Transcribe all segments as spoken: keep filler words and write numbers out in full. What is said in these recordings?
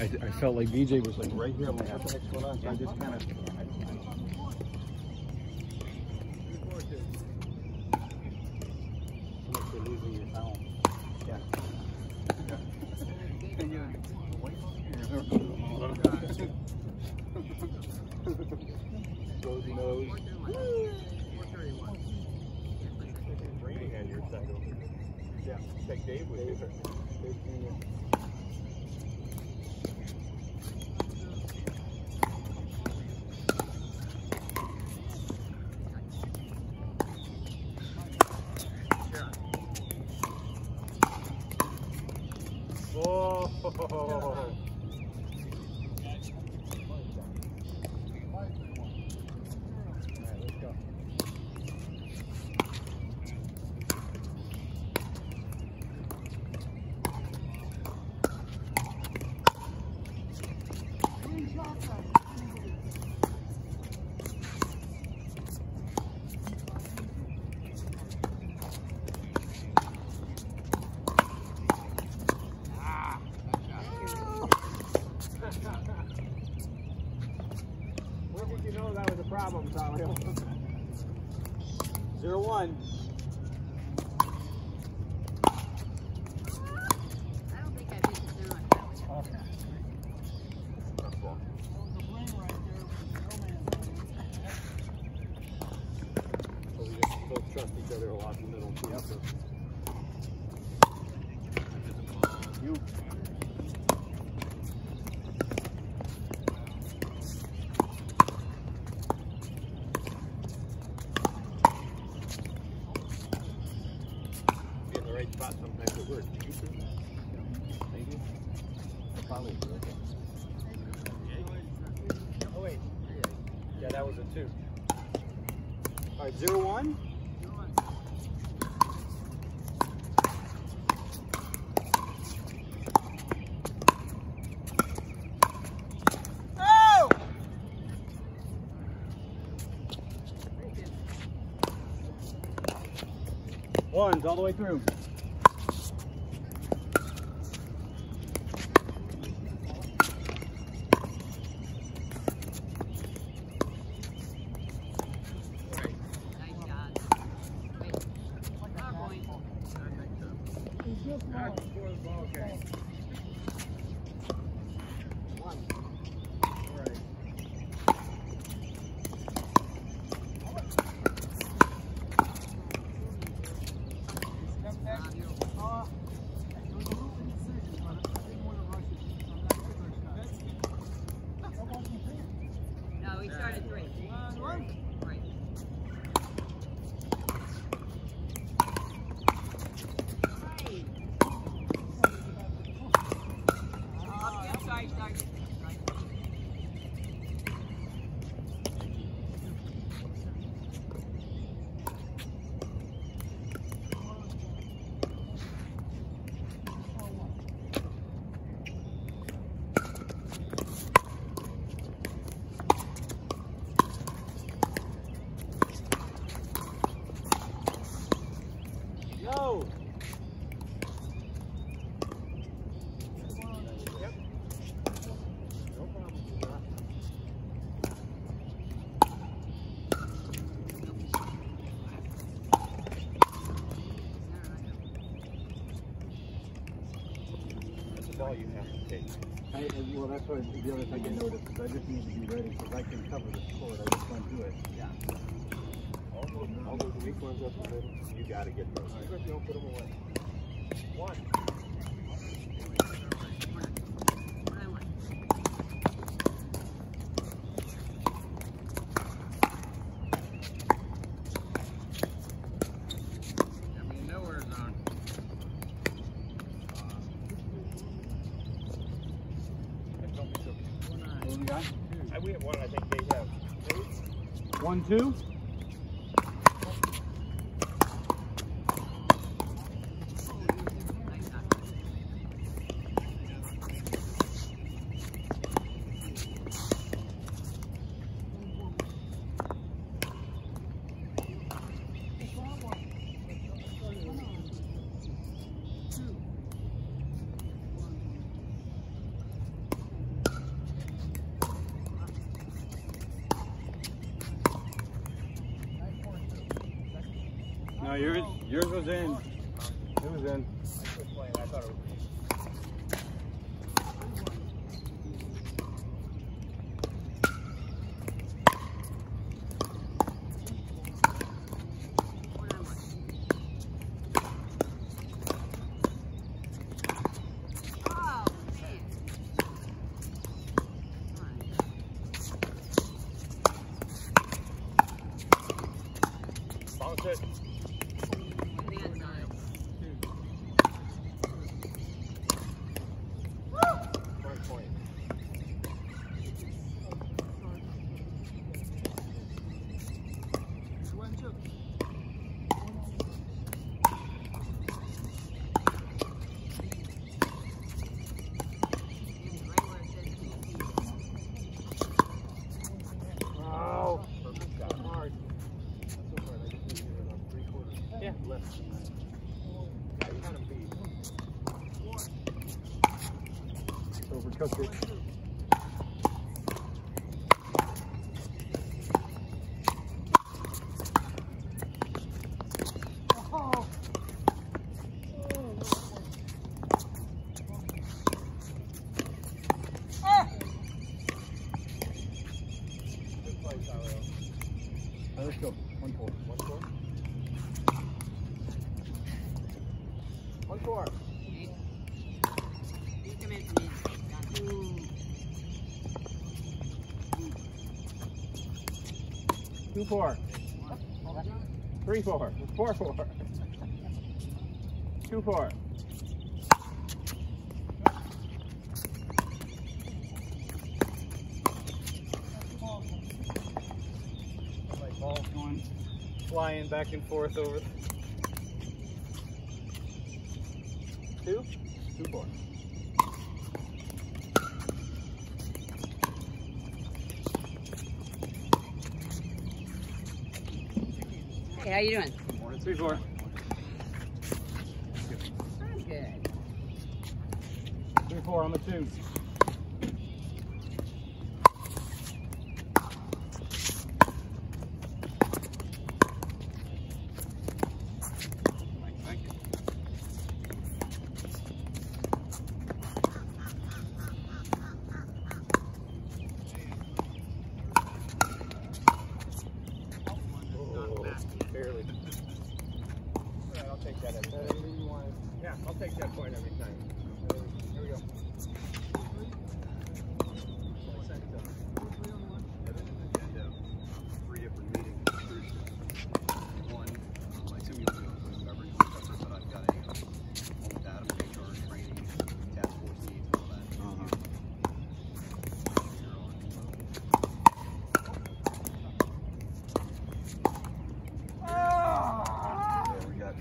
I, I felt like V J was like right here. I'm like, what the heck's going on? So I just kind of. Zero one. I don't think I beat the zero on that one. Okay. That's cool. There was a brain right there. So we just both trust each other a lot in the middle too. Yep. So. You. zero one. One's all the way through. I, well, that's what I, the other thing I noticed is I just need to be ready because I can cover this court. I just went to it. Yeah. All those, all those weak ones up the middle, you got to get those. Right. Don't put them away. One. One, two. No, yours, yours was in. It was in. I thought it was in. It. Custard. Oh. Ah. Good play, Tyler. Right, let's go. One four. One four. One four. Two four, three four, four four, two four. My ball's going flying back and forth over. Two, two four. Hey, how you doing? Good morning, three four. I'm good. Three four on the two. Yeah, I'll take that point every time. Here we go. Three different meetings. One, my two meetings with every professor that I've got in all the data, H R, training, task force needs, all that. Yeah, we got to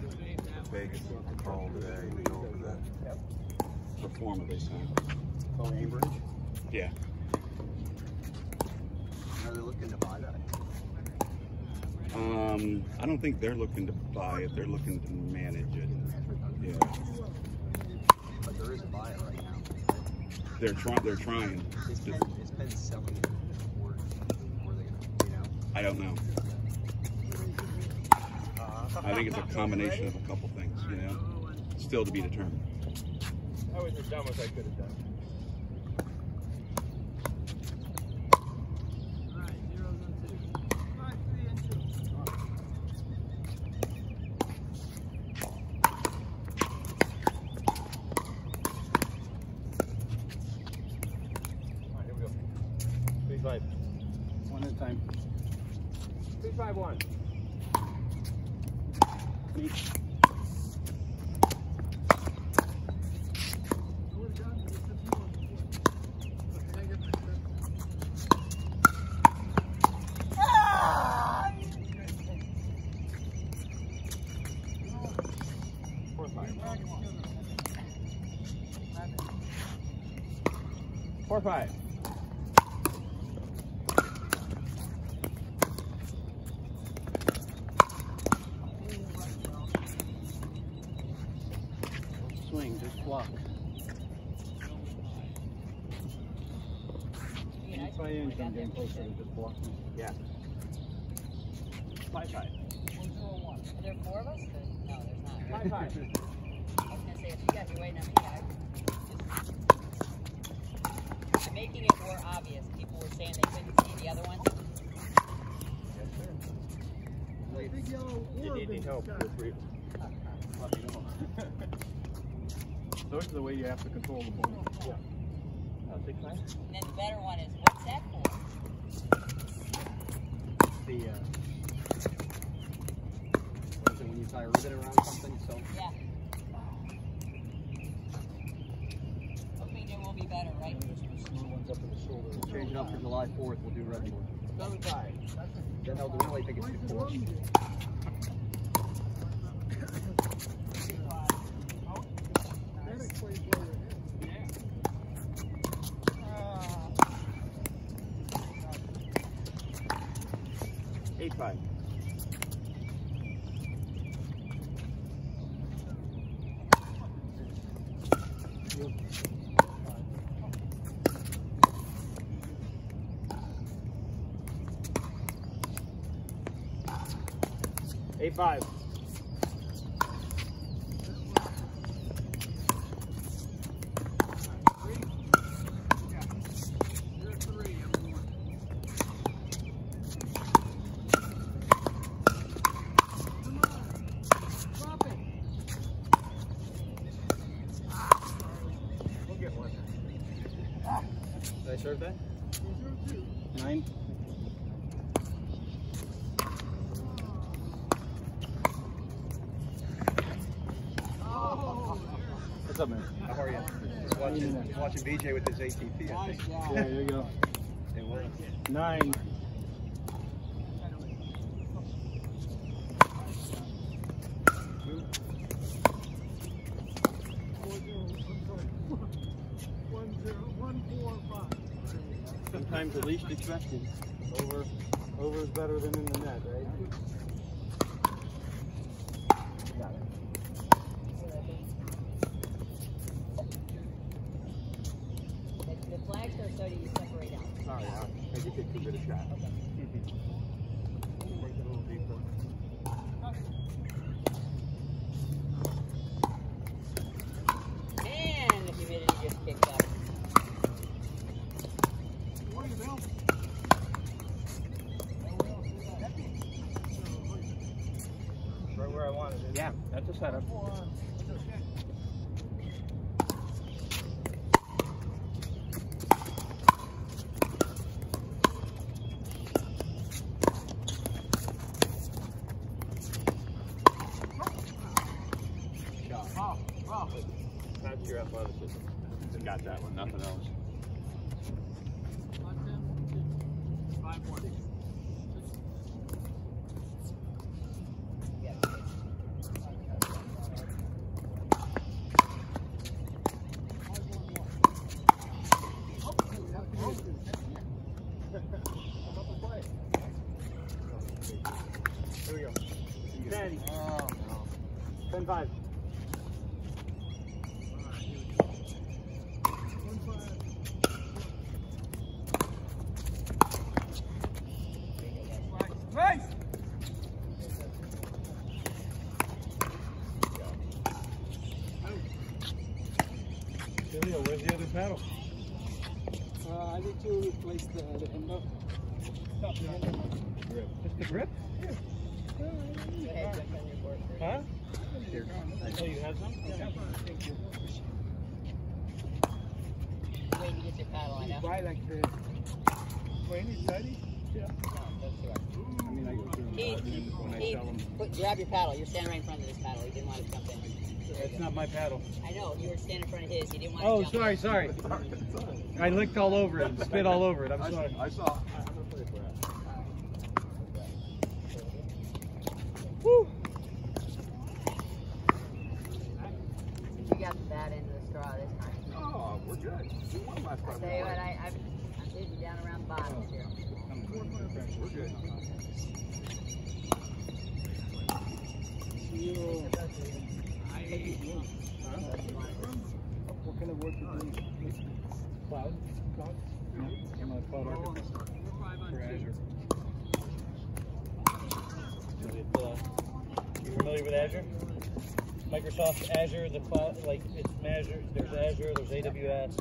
Vegas. Today, we go over that. Yep. Perform of this time. Oh, Cambridge? Yeah. Are they looking to buy that? Um, I don't think they're looking to buy it. They're looking to manage it. Yeah. But there is a buyer right now. They're trying. They're trying. It's been, it's been selling it. Or, or they gonna, you know? I don't know. I think it's a combination of a couple things, you know. Still to be determined. I was as dumb as I could have done. All right, here we go. Three five. One at a time. Three five one. Three. Four five. Don't swing, just block. Yeah, I, I am getting closer to just blocking. Yeah. Five five. one two oh one. Are there four of us? No, there's not. Five five. I was gonna say if you got your way now, yeah. Just making it more obvious. People were saying they couldn't see the other one. Yes, sir. Wait, big yellow orb. You need any help? Feel free. Let me know. Those are the way you have to control the ball. Yeah. Uh, six nine. And then the better one is what's that for? The. Uh, When you tie a ribbon around something, so yeah. Hopefully it will be better, right? One's up to the shoulder. We'll change it up for July fourth. We'll do red one. Seven five. Then they'll do really think it's two four. Eight five. Eight five. Did I serve that? Nine? Oh. What's up, man? How are you? Just watching, just watching B J with his A T P, I think. Yeah, there you go. It was. Nine. Sometimes the least expected. Over, over is better than in the net, right? Got it. The, the flags are so you separate out. All right, I think it's a good shot. Okay. Make it a little deeper. And the humidity just kicked up. Yeah, that's a setup. Shot. That's your athleticism. I got that one, nothing else. Five more. ten. Oh, no. ten five. Julio, where's the other paddle? Uh, I need to replace the, the end of. Stop the end of. Grip. Just the grip? Yeah. Huh? Here. Oh, you have some? Yeah. Thank you. Wait, you get your paddle on now. Why like this? twenty, thirty? Yeah. I mean, I go through them. Grab your paddle. You're standing right in front of this paddle. You didn't want to jump in. That's not my paddle. I know. You were standing in front of his. You didn't want oh, to jump in. Oh, sorry, sorry. I licked all over it and spit all over it. I'm I sorry. Saw, I saw. Woo. You got the bad end of the straw this time. Oh, we're good. You won my five. Tell you what, I, I'm, I'm leaving down around the bottom oh. here. We're good. You. Huh? What kind of work do you do? Cloud? Cloud? No. I'm a cloud architect for Azure. with Azure. Microsoft Azure, the cloud, like it's Azure, there's Azure, there's A W S,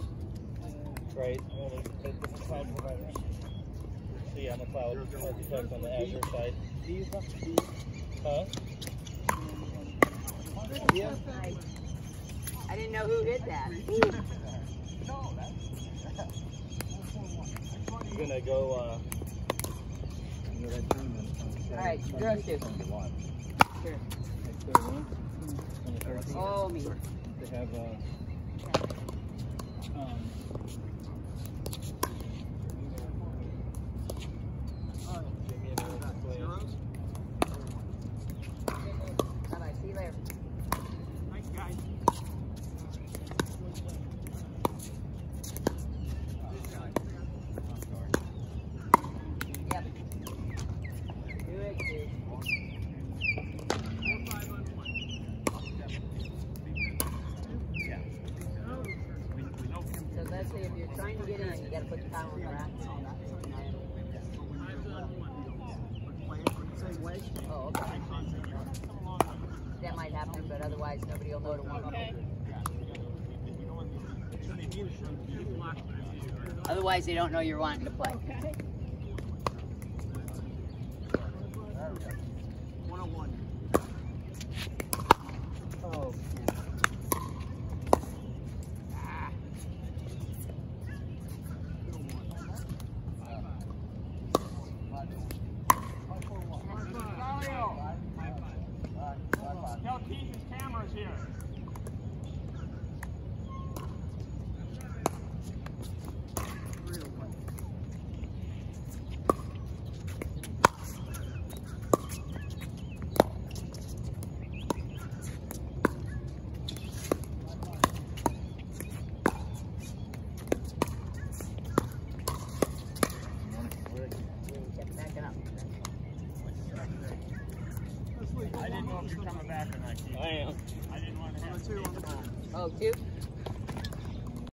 right? All the different cloud providers. So yeah, I'm a cloud architect on the Azure side. Huh? Yeah. I didn't know who did that. I'm gonna go, uh... Alright, go to. Sure. Oh, me. They have, uh... Um... Oh, okay. That might happen, but otherwise nobody will know to one. Okay. Otherwise they don't know you're wanting to play. Okay. one oh one. Oh. I didn't know if you're coming back or not. I am. I didn't want to have two on the ball. Oh, two?